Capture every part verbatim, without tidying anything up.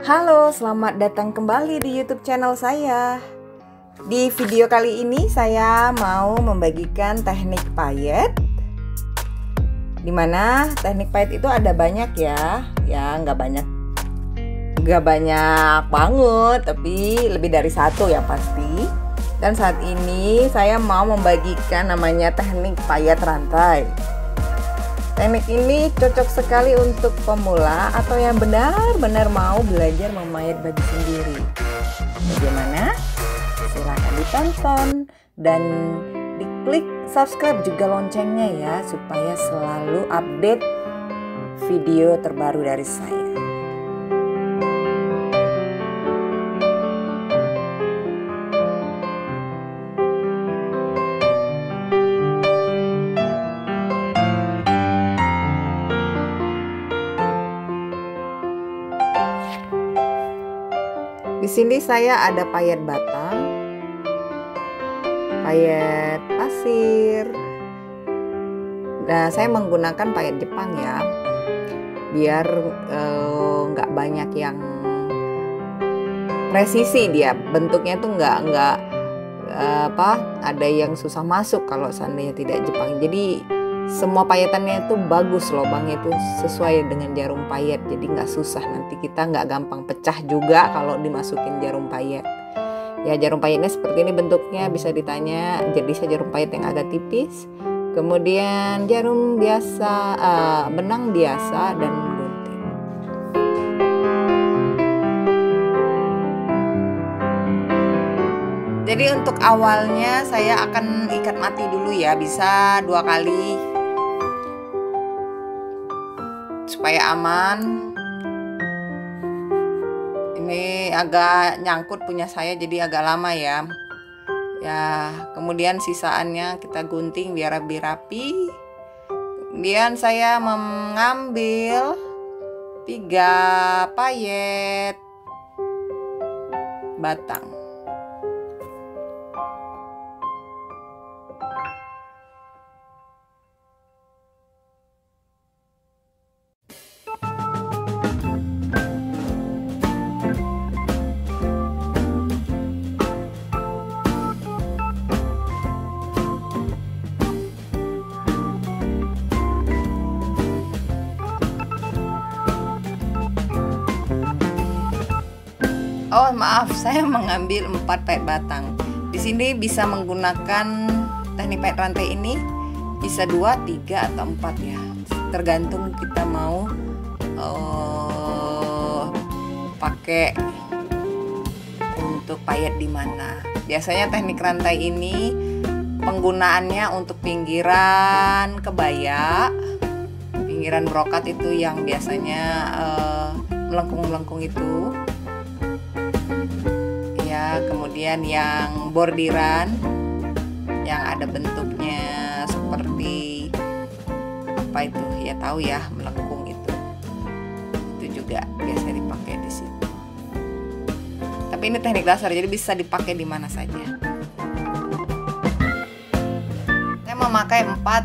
Halo, selamat datang kembali di YouTube channel saya. Di video kali ini saya mau membagikan teknik payet, dimana teknik payet itu ada banyak ya. Ya nggak banyak, nggak banyak banget, tapi lebih dari satu ya pasti. Dan saat ini saya mau membagikan namanya teknik payet rantai. Teknik ini cocok sekali untuk pemula atau yang benar-benar mau belajar memahit baju sendiri. Bagaimana? Silahkan ditonton dan diklik subscribe juga loncengnya ya, supaya selalu update video terbaru dari saya. Di sini saya ada payet batang, payet pasir. Nah, saya menggunakan payet Jepang ya, biar nggak eh, banyak yang presisi dia. Bentuknya tuh nggak nggak eh, apa, ada yang susah masuk kalau seandainya tidak Jepang. Jadi semua payetannya itu bagus, lubangnya itu sesuai dengan jarum payet, jadi nggak susah, nanti kita nggak gampang pecah juga kalau dimasukin jarum payet ya. Jarum payetnya seperti ini bentuknya, bisa ditanya jadi saya jarum payet yang agak tipis, kemudian jarum biasa, uh, benang biasa, dan gunting. Jadi untuk awalnya saya akan ikat mati dulu ya, bisa dua kali supaya aman. Ini agak nyangkut punya saya jadi agak lama ya. Ya, kemudian sisaannya kita gunting biar lebih rapi. Kemudian saya mengambil tiga payet batang. Oh maaf, saya mengambil empat payet batang. Di sini bisa menggunakan teknik payet rantai ini, bisa dua, tiga atau empat ya, tergantung kita mau uh, pakai untuk payet di mana. Biasanya teknik rantai ini penggunaannya untuk pinggiran kebaya, pinggiran brokat itu yang biasanya uh, melengkung-melengkung itu. Kemudian yang bordiran yang ada bentuknya seperti apa itu ya, tahu ya, melengkung itu itu juga biasa dipakai di situ. Tapi ini teknik dasar, jadi bisa dipakai di mana saja. Saya memakai empat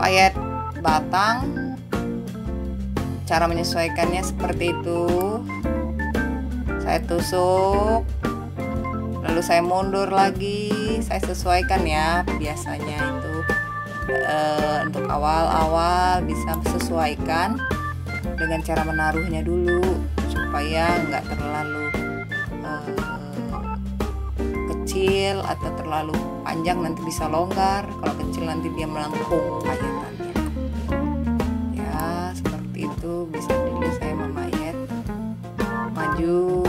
payet batang. Cara menyesuaikannya seperti itu. Saya tusuk, lalu saya mundur lagi, saya sesuaikan ya. Biasanya itu e, untuk awal-awal bisa sesuaikan dengan cara menaruhnya dulu supaya nggak terlalu e, kecil atau terlalu panjang, nanti bisa longgar. Kalau kecil nanti dia melengkung payetannya. Ya seperti itu, bisa dulu saya memayet maju.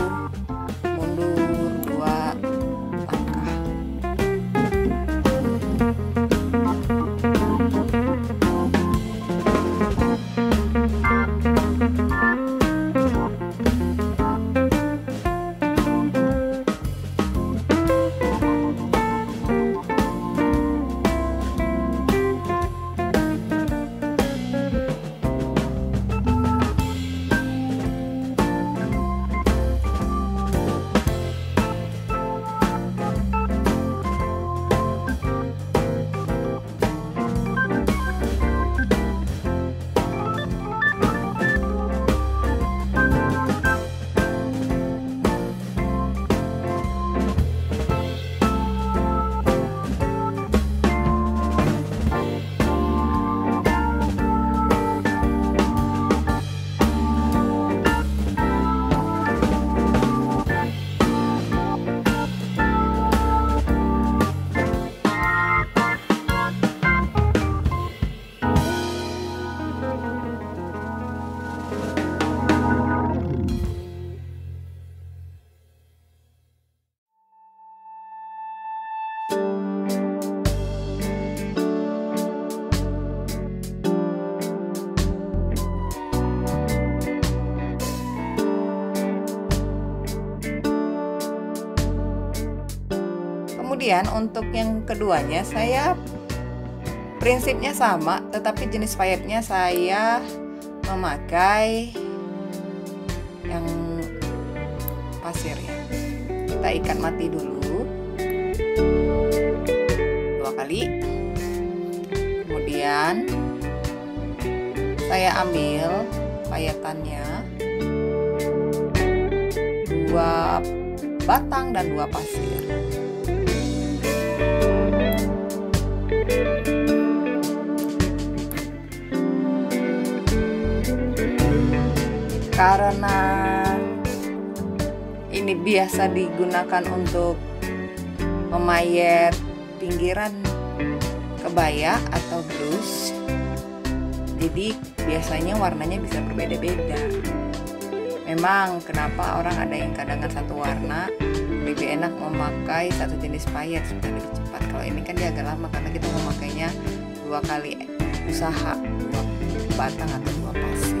Kemudian untuk yang keduanya saya prinsipnya sama, tetapi jenis sayapnya saya memakai yang pasir ya. Kita ikat mati dulu dua kali, kemudian saya ambil payatannya dua batang dan dua pasir. Karena ini biasa digunakan untuk memayet pinggiran kebaya atau blus, jadi biasanya warnanya bisa berbeda-beda. Memang kenapa orang ada yang kadang-kadang satu warna lebih enak memakai satu jenis payet supaya lebih cepat. Kalau ini kan dia agak lama karena kita memakainya dua kali usaha, dua batang atau dua pasir.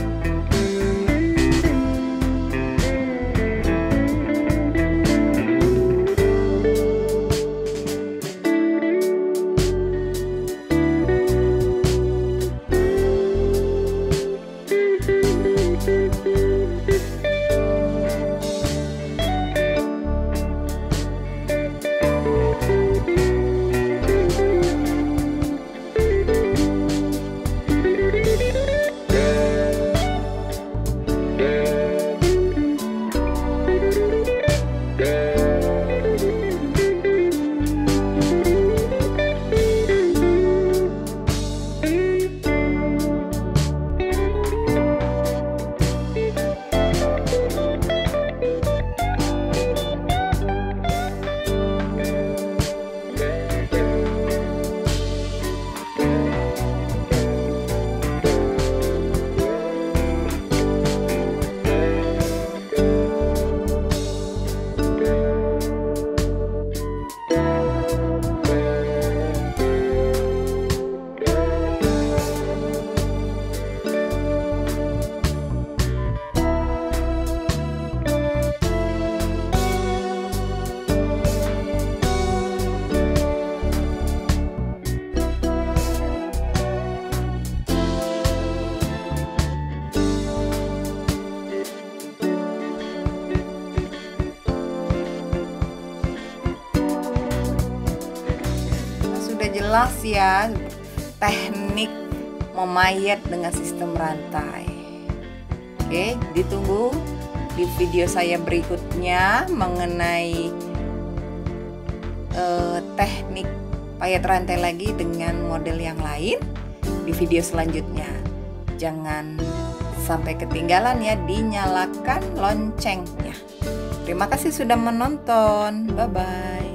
Jelas ya teknik memayet dengan sistem rantai. Oke, ditunggu di video saya berikutnya mengenai eh, teknik payet rantai lagi dengan model yang lain di video selanjutnya. Jangan sampai ketinggalan ya, dinyalakan loncengnya. Terima kasih sudah menonton. Bye bye.